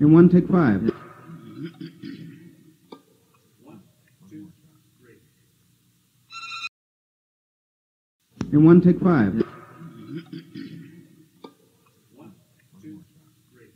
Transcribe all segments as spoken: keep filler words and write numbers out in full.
And one, take five. Yeah. One, two, three. And one, take five. Yeah. One, two, three.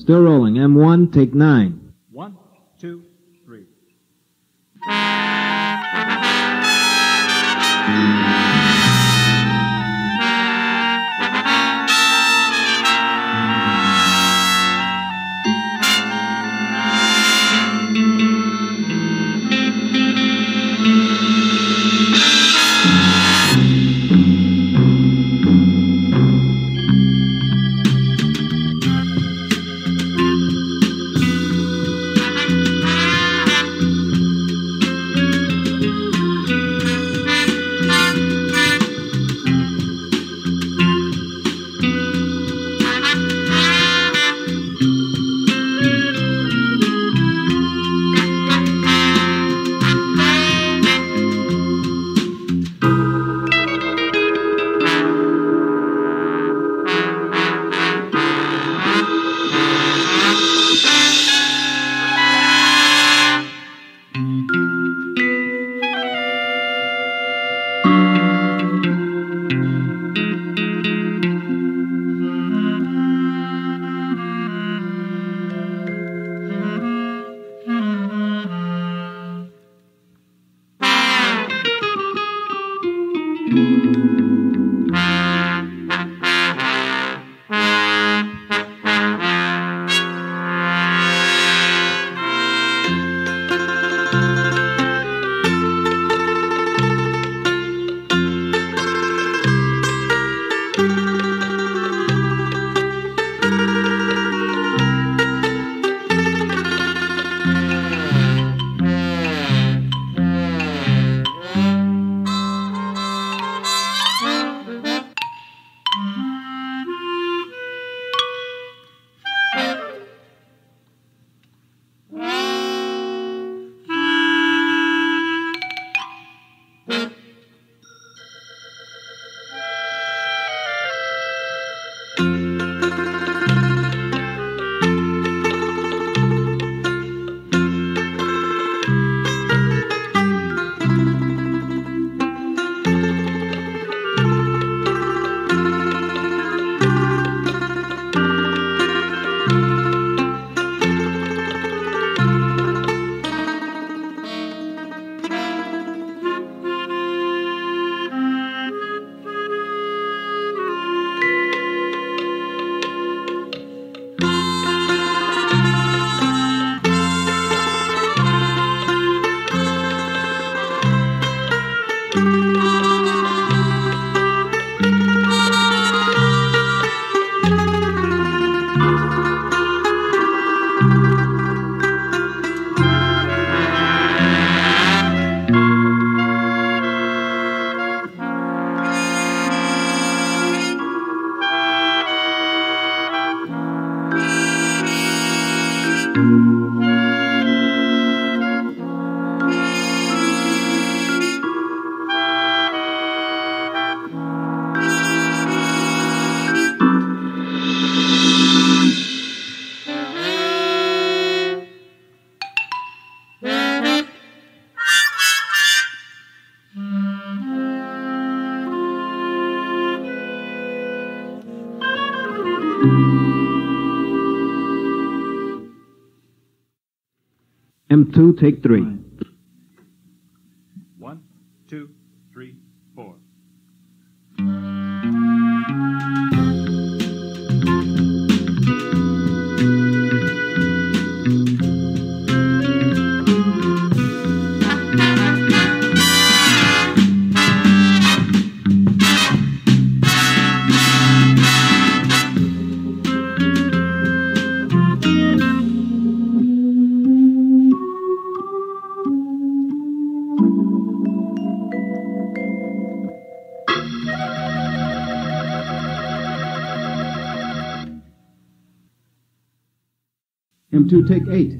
Still rolling. M one, take nine. One, two, three. M two, take three. One, two, three, four. M two, take eight.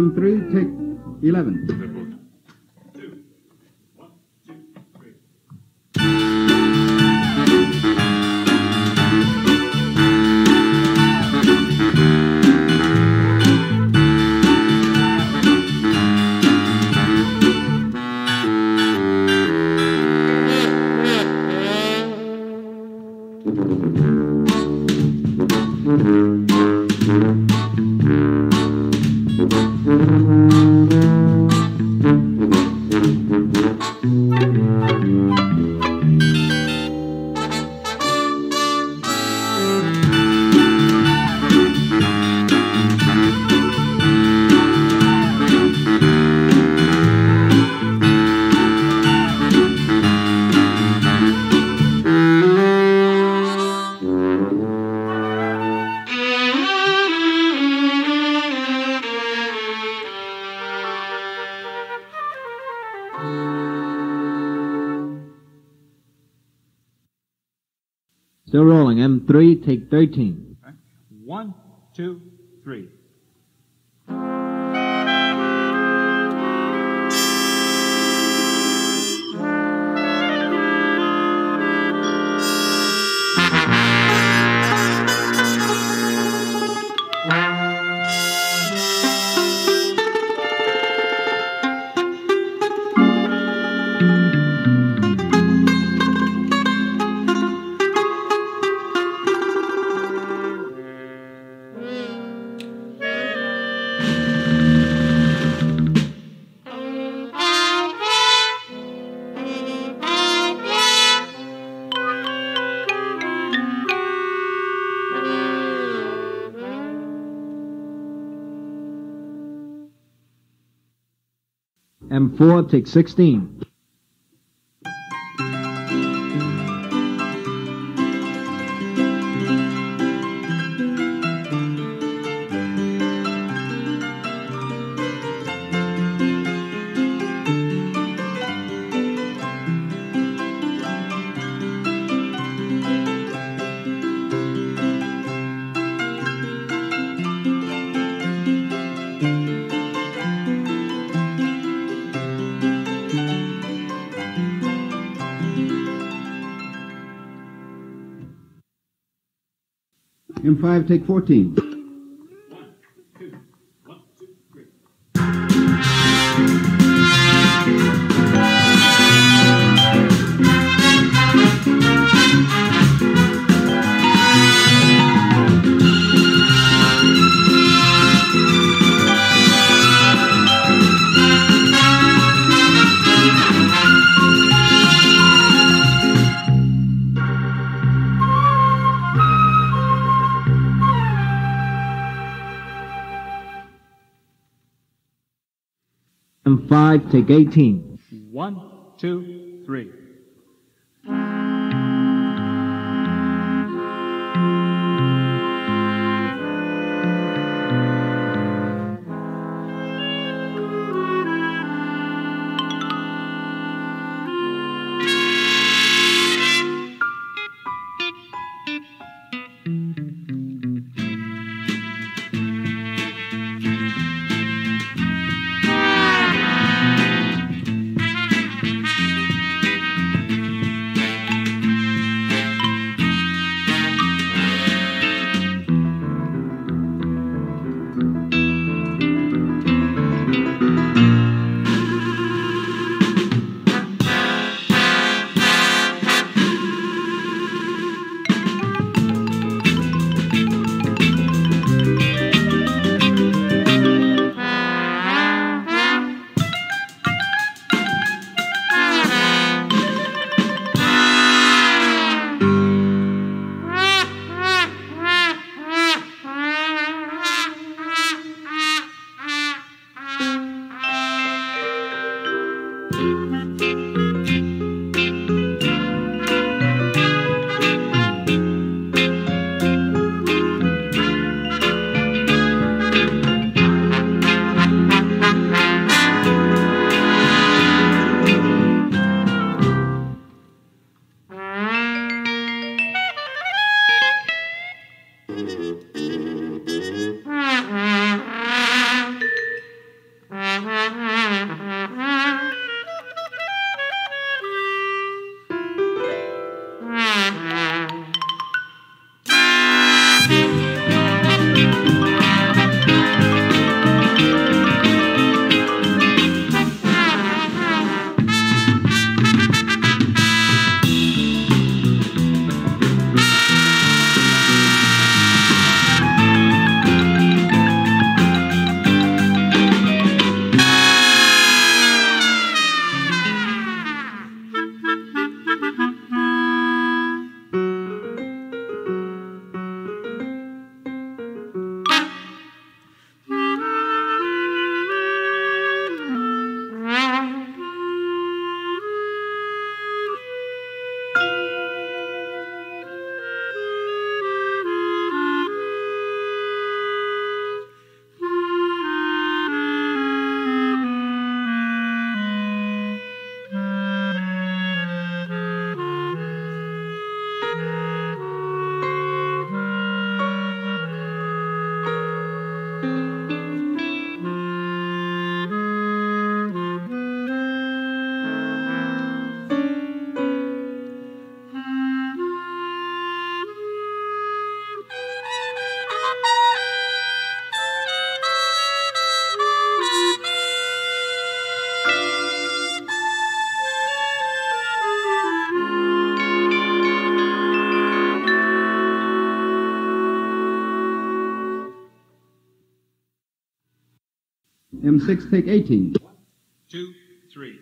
M three, take eleven. Still rolling. M three, take thirteen. Okay. One, two, three. M four, take sixteen. M five, take fourteen. M five, take eighteen. One, two, three. M six, take eighteen. Two, three.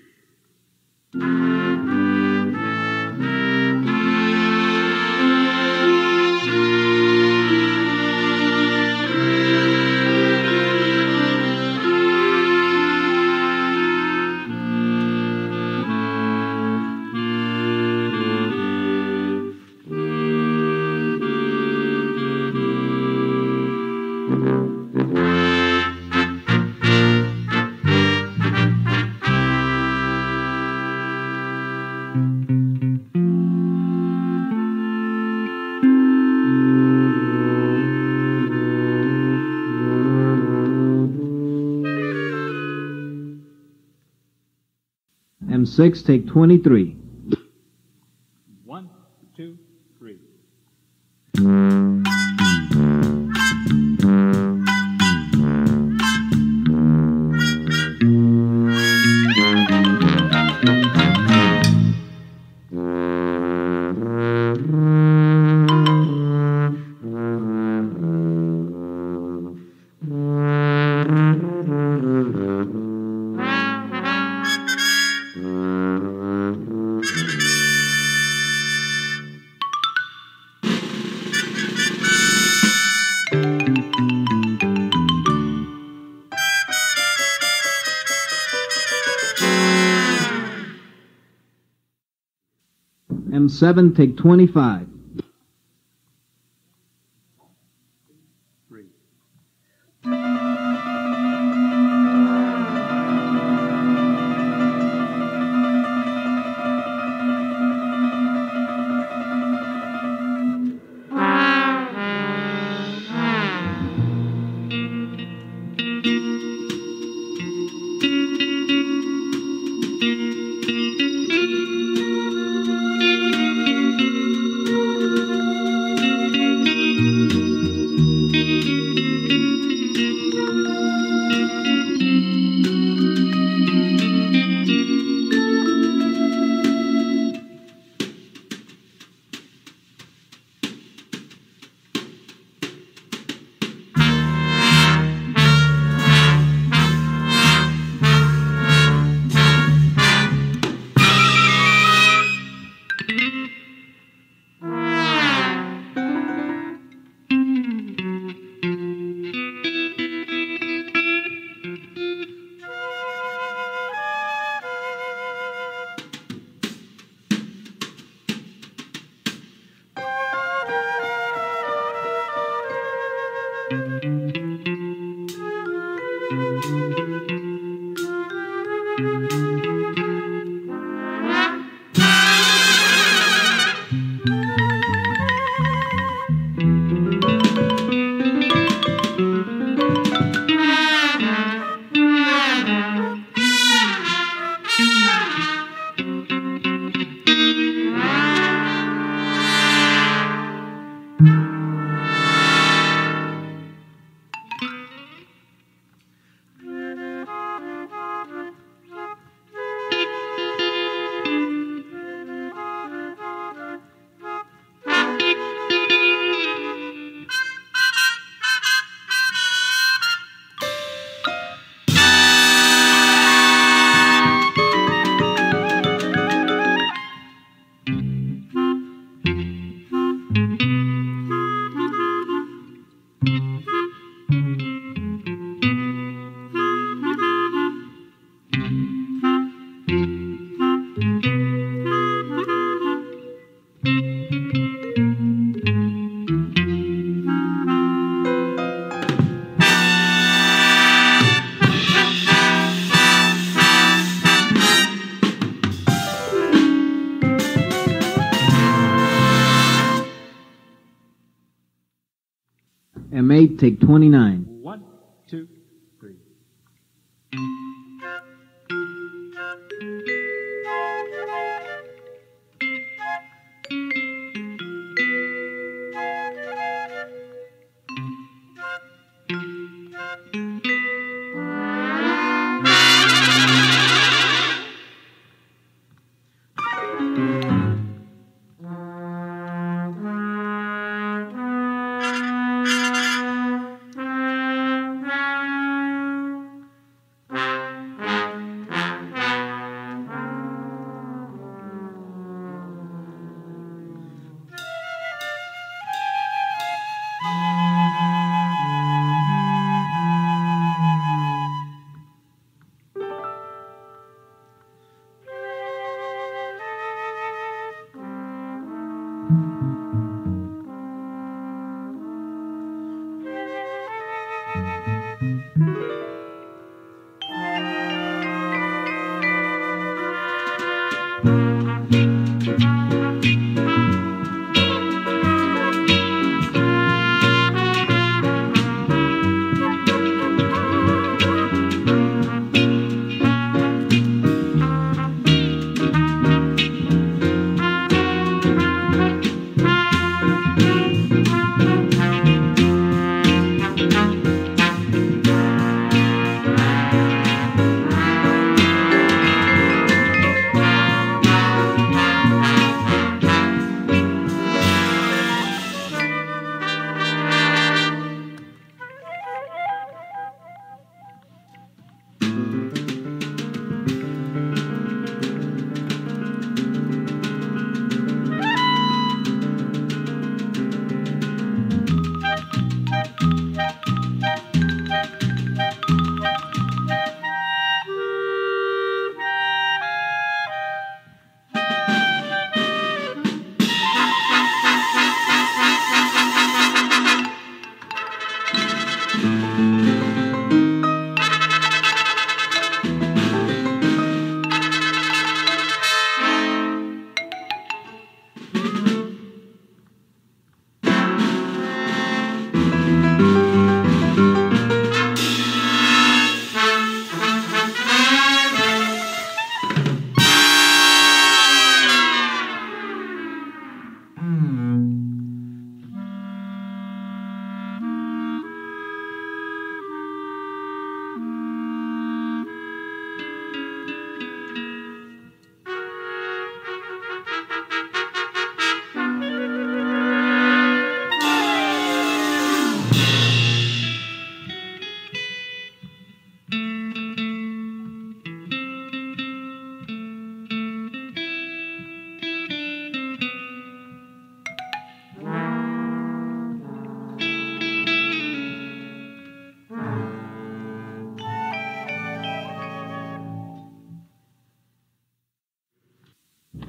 Six, take twenty-three. One, two, three. M seven, take twenty-five. M eight, take twenty-nine. One, two, three. Thank you.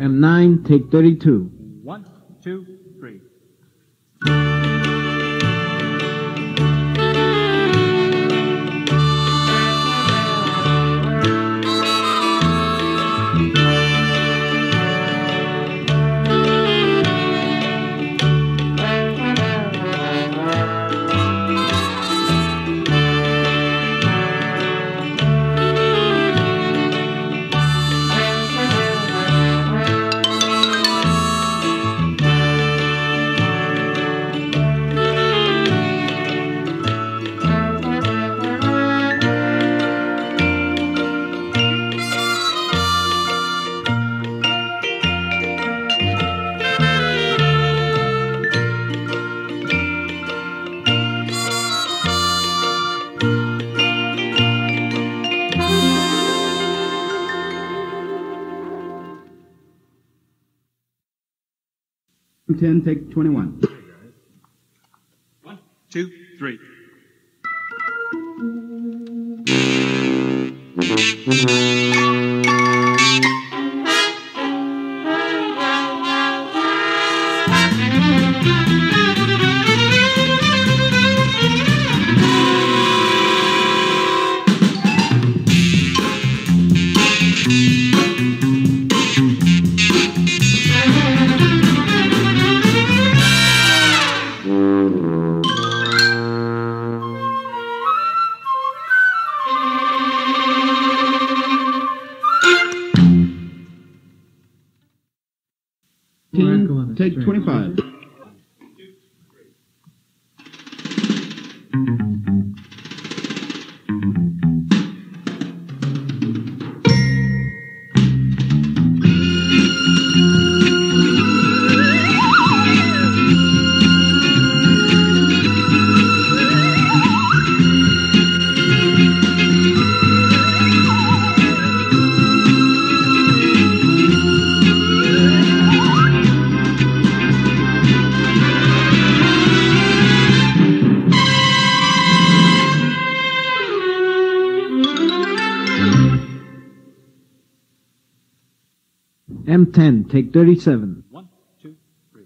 M nine, take thirty-two. One, two, three. ten, take twenty-one. One, two, three. Take twenty-five. M ten, take thirty-seven. One, two, three.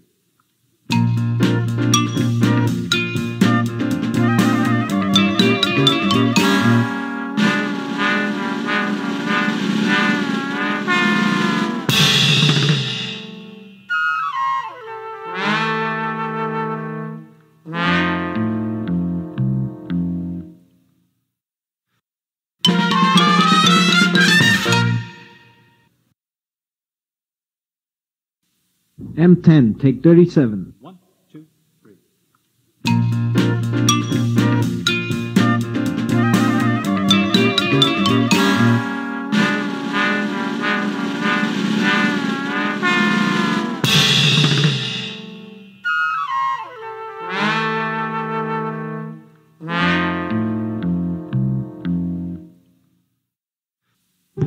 M ten, take thirty-seven. One, two, three.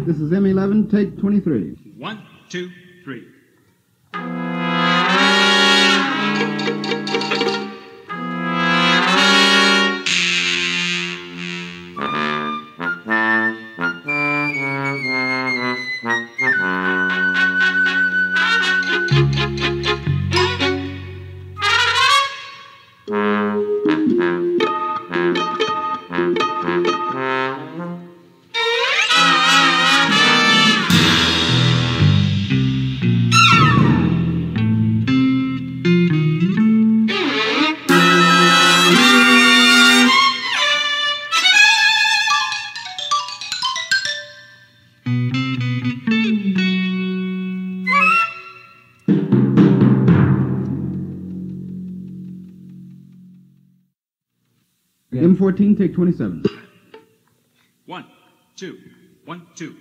This is M eleven, take twenty-three. One, two, three. M fourteen, take twenty-seven. One, two, one, two.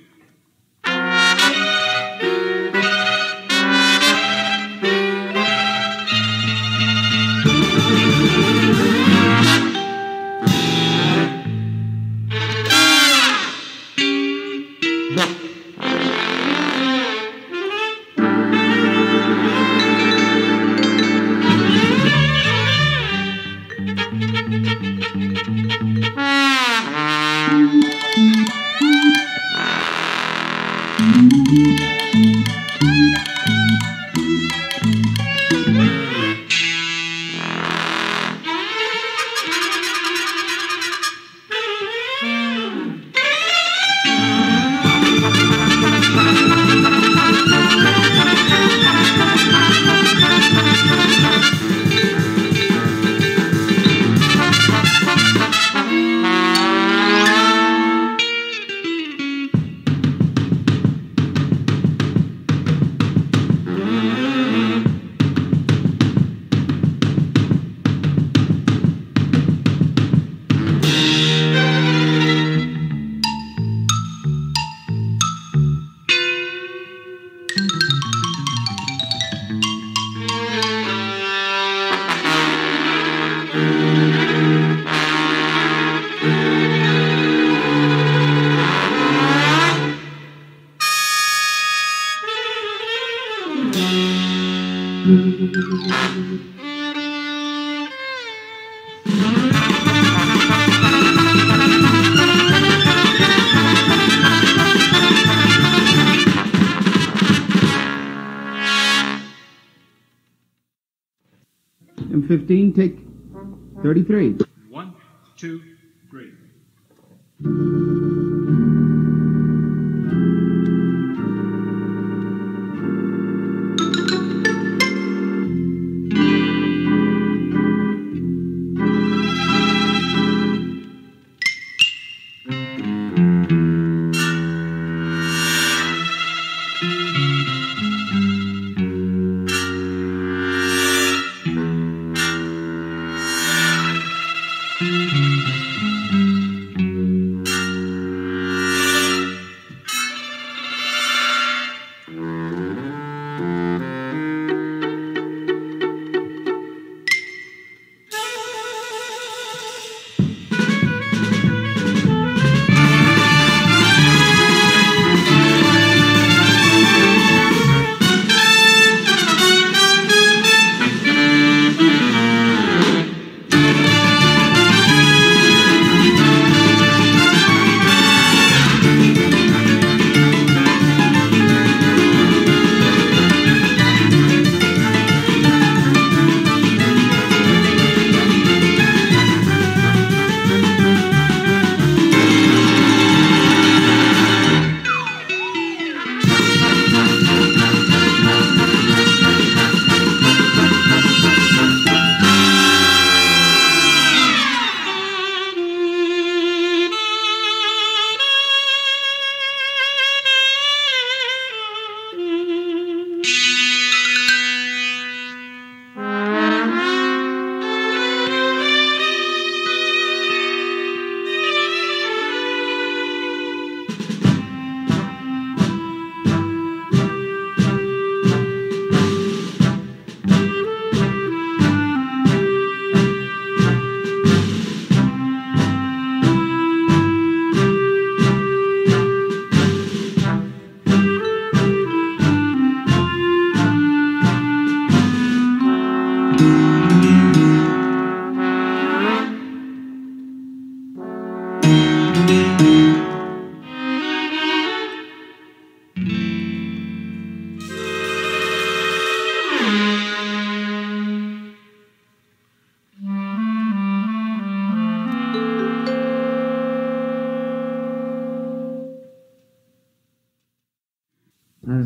Thank you. And fifteen, take thirty-three. One, two, three.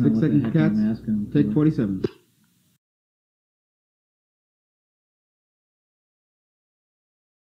Six second cats, take forty-seven.